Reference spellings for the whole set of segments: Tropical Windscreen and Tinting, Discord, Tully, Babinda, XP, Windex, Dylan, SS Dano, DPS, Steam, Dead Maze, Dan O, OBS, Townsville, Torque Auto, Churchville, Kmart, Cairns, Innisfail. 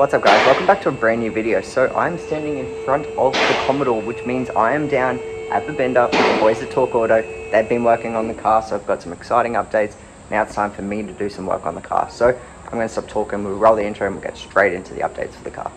What's up guys, welcome back to a brand new video. So I'm standing in front of the Commodore, which means I am down at Babinda with the boys at Torque Auto. They've been working on the car, so I've got some exciting updates. Now it's time for me to do some work on the car. So I'm going to stop talking, we'll roll the intro and we'll get straight into the updates for the car.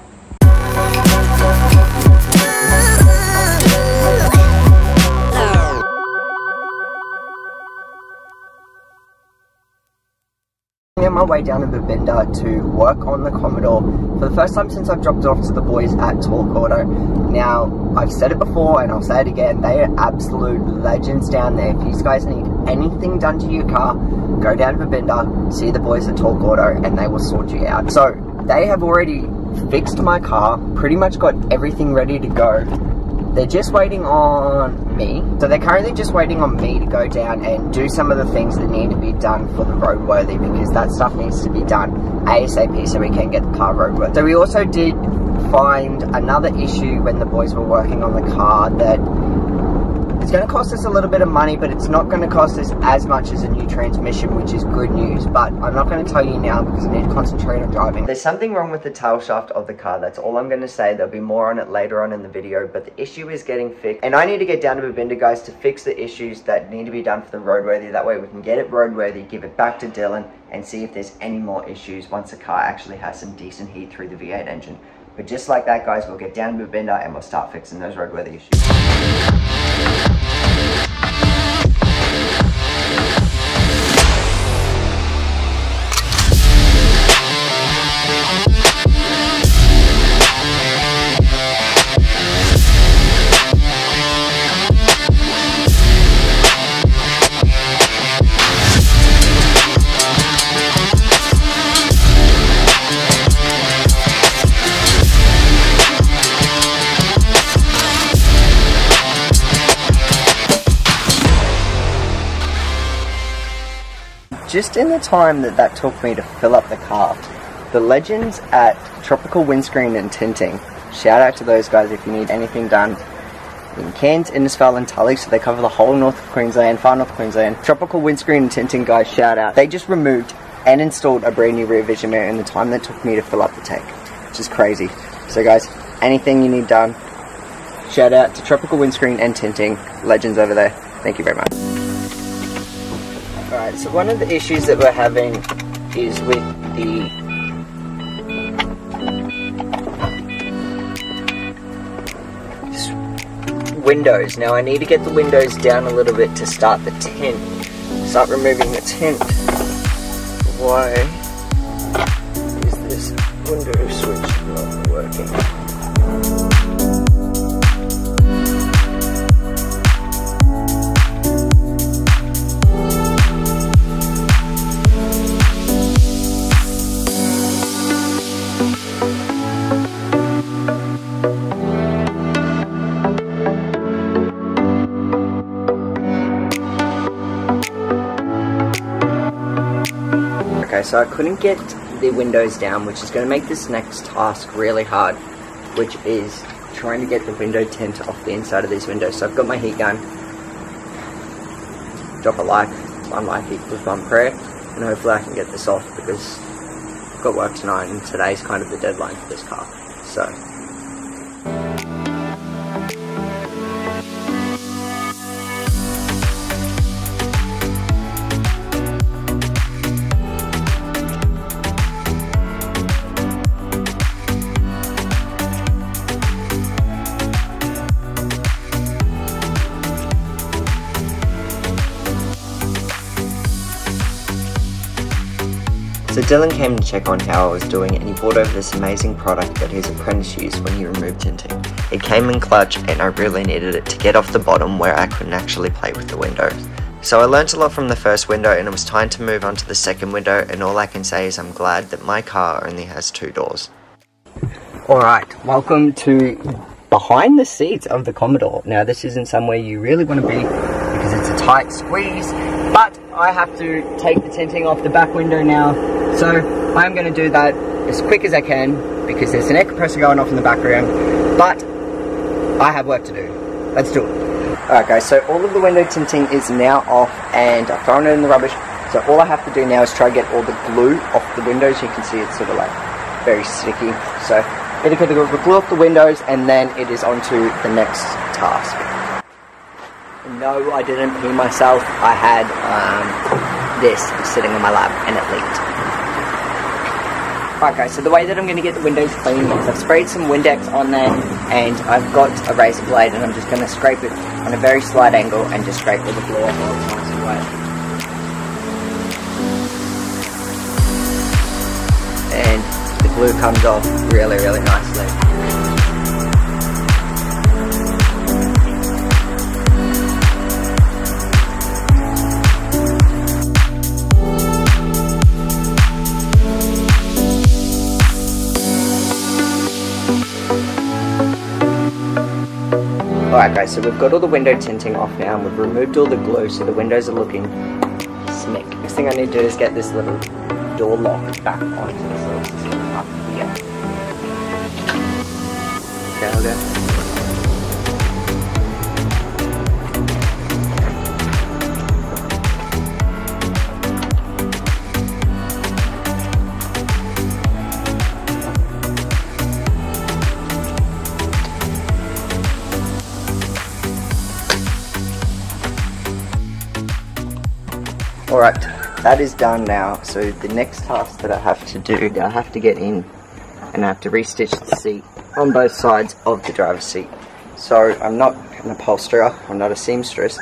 I'm on my way down to Babinda to work on the Commodore for the first time since I've dropped it off to the boys at Torque Auto. Now, I've said it before and I'll say it again, they are absolute legends down there. If you guys need anything done to your car, go down to Babinda, see the boys at Torque Auto and they will sort you out. So, they have already fixed my car, pretty much got everything ready to go. They're just waiting on me. So they're currently just waiting on me to go down and do some of the things that need to be done for the roadworthy, because that stuff needs to be done ASAP so we can get the car roadworthy. So we also did find another issue when the boys were working on the car that it's going to cost us a little bit of money, but it's not going to cost us as much as a new transmission, which is good news. But I'm not going to tell you now because I need to concentrate on driving. There's something wrong with the tail shaft of the car. That's all I'm going to say. There'll be more on it later on in the video, but the issue is getting fixed. And I need to get down to Babinda, guys, to fix the issues that need to be done for the roadworthy. That way we can get it roadworthy, give it back to Dylan, and see if there's any more issues once the car actually has some decent heat through the V8 engine. But just like that, guys, we'll get down to Babinda and we'll start fixing those roadworthy issues. Just in the time that took me to fill up the car, the legends at Tropical Windscreen and Tinting, shout out to those guys if you need anything done in Cairns, Innisfail and Tully, so they cover the whole north of Queensland, far north of Queensland. Tropical Windscreen and Tinting guys, shout out. They just removed and installed a brand new rear vision mirror in the time that took me to fill up the tank, which is crazy. So guys, anything you need done, shout out to Tropical Windscreen and Tinting, legends over there. Thank you very much. Alright, so one of the issues that we're having is with the windows. Now I need to get the windows down a little bit to start the tint. Start removing the tint. Why is this window switch not working? So I couldn't get the windows down, which is going to make this next task really hard, which is trying to get the window tint off the inside of these windows. So I've got my heat gun, drop a like, one life equals one prayer, and hopefully I can get this off because I've got work tonight and today's kind of the deadline for this car. So. So Dylan came to check on how I was doing and he brought over this amazing product that his apprentice used when he removed tinting. It came in clutch and I really needed it to get off the bottom where I couldn't actually play with the windows. So I learnt a lot from the first window and it was time to move on to the second window, and all I can say is I'm glad that my car only has two doors. Alright, welcome to behind the seats of the Commodore. Now this isn't somewhere you really want to be because it's a tight squeeze, but I have to take the tinting off the back window now. So I'm going to do that as quick as I can because there's an air compressor going off in the background, but I have work to do. Let's do it. Alright guys, so all of the window tinting is now off and I've thrown it in the rubbish. So all I have to do now is try to get all the glue off the windows. You can see it's sort of like very sticky. So it could glue up the windows, and then it is on to the next task. No, I didn't pee myself. I had this sitting in my lap and it leaked. Okay, so the way that I'm going to get the windows clean is I've sprayed some Windex on there, and I've got a razor blade, and I'm just going to scrape it on a very slight angle and just scrape all the glue off all the time. And the glue comes off really, really nicely. Alright guys, so we've got all the window tinting off now, and we've removed all the glue, so the windows are looking slick. Next thing I need to do is get this little door lock back onto the system up here. Okay, I'll go. Alright, that is done now, so the next task that I have to do, I have to get in and I have to restitch the seat on both sides of the driver's seat. So I'm not an upholsterer, I'm not a seamstress,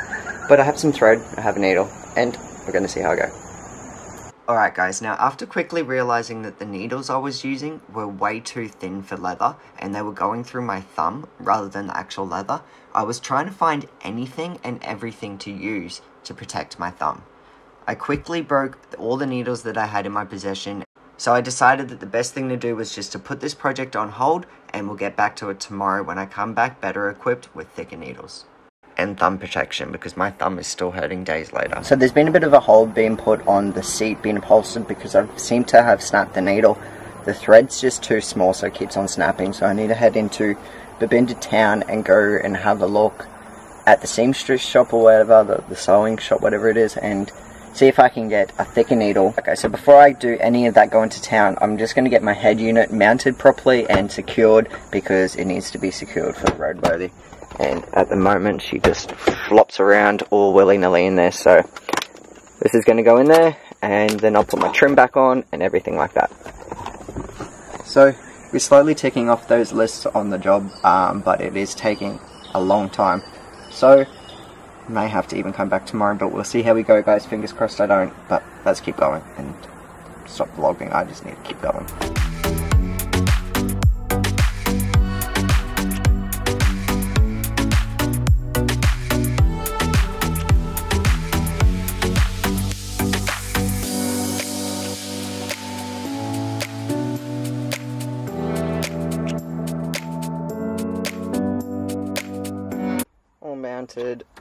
but I have some thread, I have a needle, and we're going to see how I go. Alright guys, now after quickly realising that the needles I was using were way too thin for leather and they were going through my thumb rather than the actual leather, I was trying to find anything and everything to use to protect my thumb. I quickly broke all the needles that I had in my possession, so I decided that the best thing to do was just to put this project on hold, and we'll get back to it tomorrow when I come back better equipped with thicker needles and thumb protection, because my thumb is still hurting days later. So there's been a bit of a hold being put on the seat being upholstered because I seem to have snapped the needle. The thread's just too small, so it keeps on snapping, so I need to head into Babinda town and go and have a look at the seamstress shop or whatever, the sewing shop, whatever it is, and see if I can get a thicker needle. Okay, so before I do any of that going to town, I'm just going to get my head unit mounted properly and secured, because it needs to be secured for the roadworthy. And at the moment, she just flops around all willy-nilly in there, so this is going to go in there, and then I'll put my trim back on and everything like that. So we're slowly ticking off those lists on the job, but it is taking a long time. So may have to even come back tomorrow, but we'll see how we go guys. Fingers crossed I don't, but let's keep going and stop vlogging. I just need to keep going.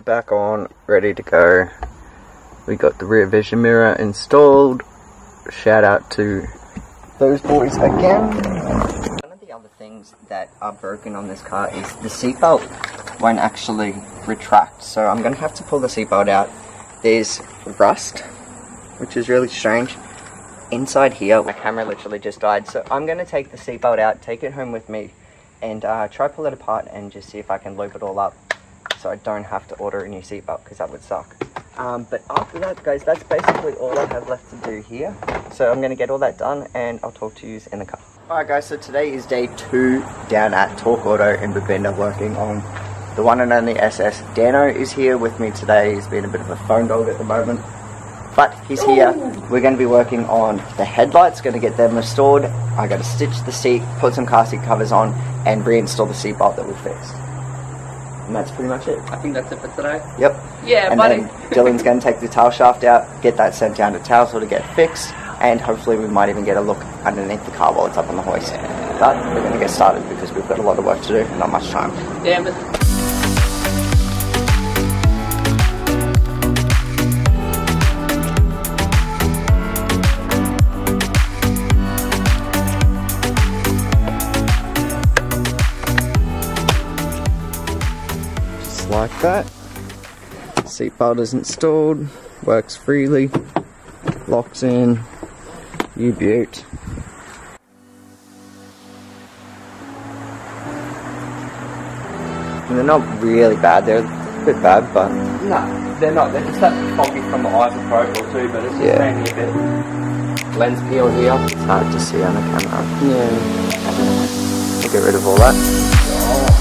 Back on, ready to go. We got the rear vision mirror installed. Shout out to those boys again. One of the other things that are broken on this car is the seatbelt won't actually retract, so I'm going to have to pull the seatbelt out. There's rust, which is really strange. Inside here, my camera literally just died, so I'm going to take the seatbelt out, take it home with me, and try pull it apart and just see if I can loop it all up, so I don't have to order a new seatbelt, because that would suck. But after that, guys, that's basically all I have left to do here. So I'm going to get all that done, and I'll talk to you in the car. Alright guys, so today is day 2 down at Torque Auto in Babinda, working on the one and only SS Dano is here with me today. He's been a bit of a phone dog at the moment, but he's here. We're going to be working on the headlights, going to get them restored. I got to stitch the seat, put some car seat covers on, and reinstall the seatbelt that we fixed. And that's pretty much it. I think that's it for today. Yep. Yeah, and buddy. Dylan's going to take the tail shaft out, get that sent down to Townsville to get fixed, and hopefully we might even get a look underneath the car while it's up on the hoist. Yeah. But we're going to get started because we've got a lot of work to do and not much time. Damn it. Like that. Seatbelt is installed, works freely, locks in, you beaut. And they're not really bad, they're a bit bad, but... No, they're not. They're just that foggy from the eyes of Focal too, but it's just mainly a bit lens peel here. It's hard to see on the camera. Yeah. I'll get rid of all that. Oh.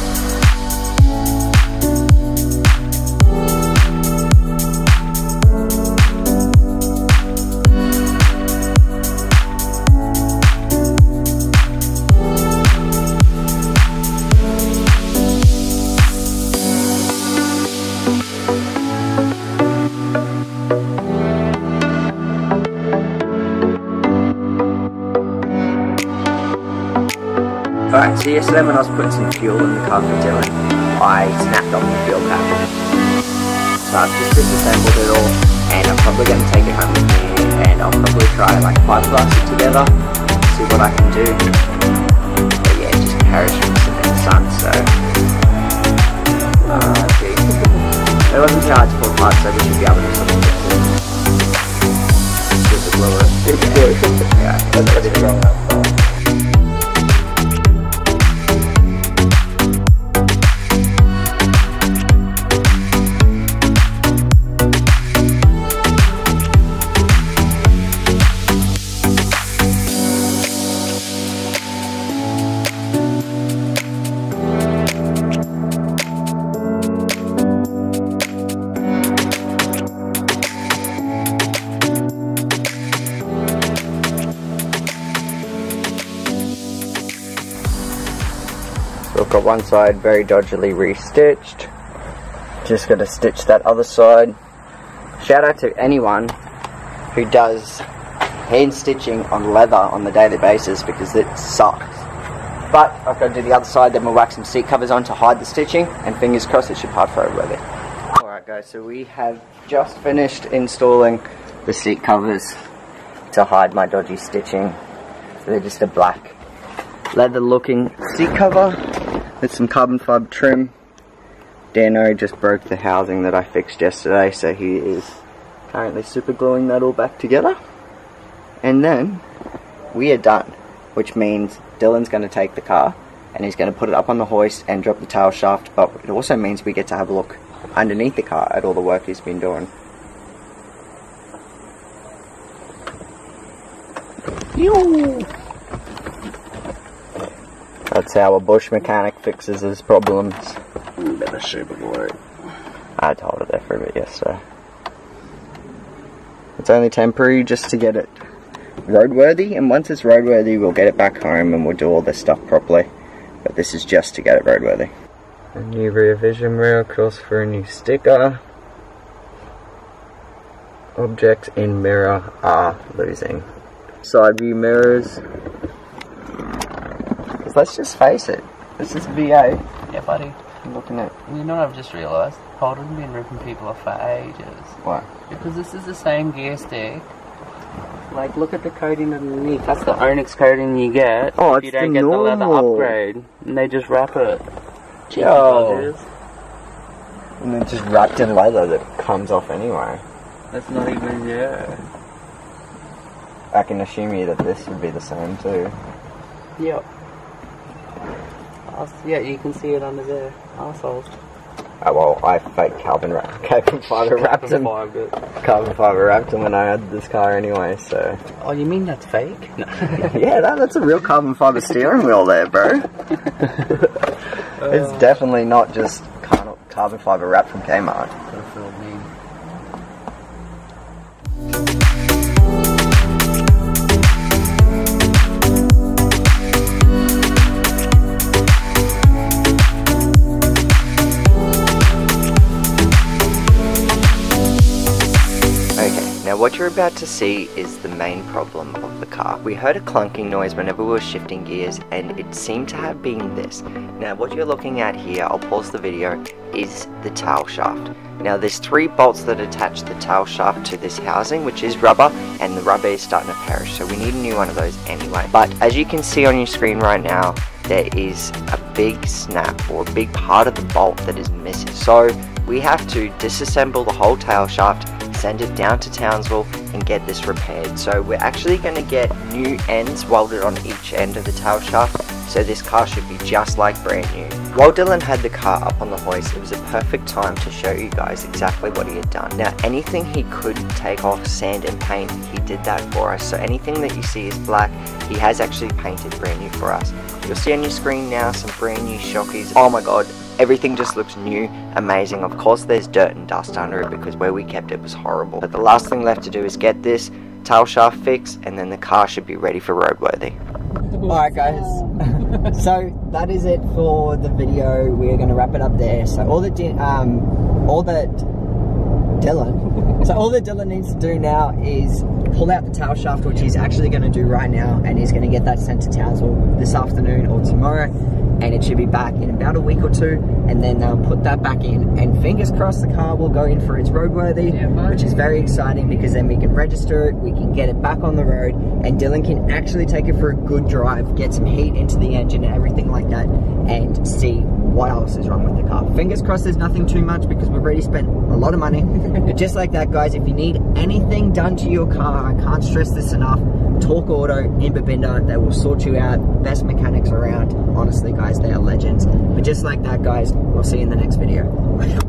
Alright, so yesterday when I was putting some fuel in the car for Dylan, I snapped off the fuel cap. So I've just disassembled it all, and I'm probably going to take it home with me, and I'll probably try like 5 glasses together, see what I can do. But yeah, just parachutes in the sun, so... gee. It wasn't too hard to pull apart, so we should be able to do something different. Just a blower. Yeah, that's what it's wrong up for. Got one side very dodgily re-stitched. Just got to stitch that other side. Shout out to anyone who does hand stitching on leather on the daily basis, because it sucks. But I've got to do the other side, then we'll whack some seat covers on to hide the stitching, and fingers crossed it should part photoworthy. Alright guys, so we have just finished installing the seat covers to hide my dodgy stitching. They're just a black leather looking seat cover with some carbon fibre trim. Dan O just broke the housing that I fixed yesterday, so he is currently super gluing that all back together. And then we are done, which means Dylan's going to take the car and he's going to put it up on the hoist and drop the tail shaft, but it also means we get to have a look underneath the car at all the work he's been doing. Yo! That's how a bush mechanic fixes his problems. Better super glue. I had to hold it there for a bit yesterday. It's only temporary just to get it roadworthy, and once it's roadworthy we'll get it back home and we'll do all this stuff properly. But this is just to get it roadworthy. A new rear vision rail, cross for a new sticker. Objects in mirror are losing. Side view mirrors. Let's just face it, this is VA. Yeah, buddy. I'm looking at... You know what I've just realised? Holden's been ripping people off for ages. Why? Because this is the same gear stick. Like, look at the coating underneath. That's the Onyx coating you get. Oh, it's the normal. If you don't get the leather upgrade. And they just wrap it. Yo. And then just wrapped in leather that comes off anyway. That's not even... yeah. I can assume you that this would be the same too. Yep. Yeah, you can see it under there. Arseholes. Oh, well, I faked carbon fibre wrapped them when I had this car anyway, so... Oh, you mean that's fake? No. Yeah, that's a real carbon fibre steering wheel there, bro. It's definitely not just carbon fibre wrapped from Kmart. That's what I mean. What you're about to see is the main problem of the car. We heard a clunking noise whenever we were shifting gears, and it seemed to have been this. Now what you're looking at here, I'll pause the video, is the tail shaft. Now there's 3 bolts that attach the tail shaft to this housing, which is rubber, and the rubber is starting to perish, so we need a new one of those anyway. But as you can see on your screen right now, there is a big snap or a big part of the bolt that is missing. So we have to disassemble the whole tail shaft, send it down to Townsville and get this repaired. So we're actually going to get new ends welded on each end of the tail shaft so this car should be just like brand new. While Dylan had the car up on the hoist, it was a perfect time to show you guys exactly what he had done. Now anything he could take off, sand and paint, he did that for us. So anything that you see is black, he has actually painted brand new for us. You'll see on your screen now some brand new shockies. Oh my god, everything just looks new, amazing. Of course there's dirt and dust under it because where we kept it was horrible. But the last thing left to do is get this tail shaft fixed, and then the car should be ready for roadworthy. Alright guys, so that is it for the video. We're going to wrap it up there. So all that Dylan needs to do now is pull out the tail shaft, which he's actually going to do right now, and he's going to get that sent to Townsville this afternoon or tomorrow, and it should be back in about a week or two, and then they'll put that back in, and fingers crossed the car will go in for its roadworthy, which is very exciting, because then we can register it, we can get it back on the road, and Dylan can actually take it for a good drive, get some heat into the engine and everything like that, and see what else is wrong with the car. Fingers crossed there's nothing too much, because we've already spent a lot of money. But just like that guys, if you need anything done to your car, I can't stress this enough, Torque Auto in Babinda, they will sort you out. Best mechanics around, honestly guys, they are legends. But just like that guys, we'll see you in the next video.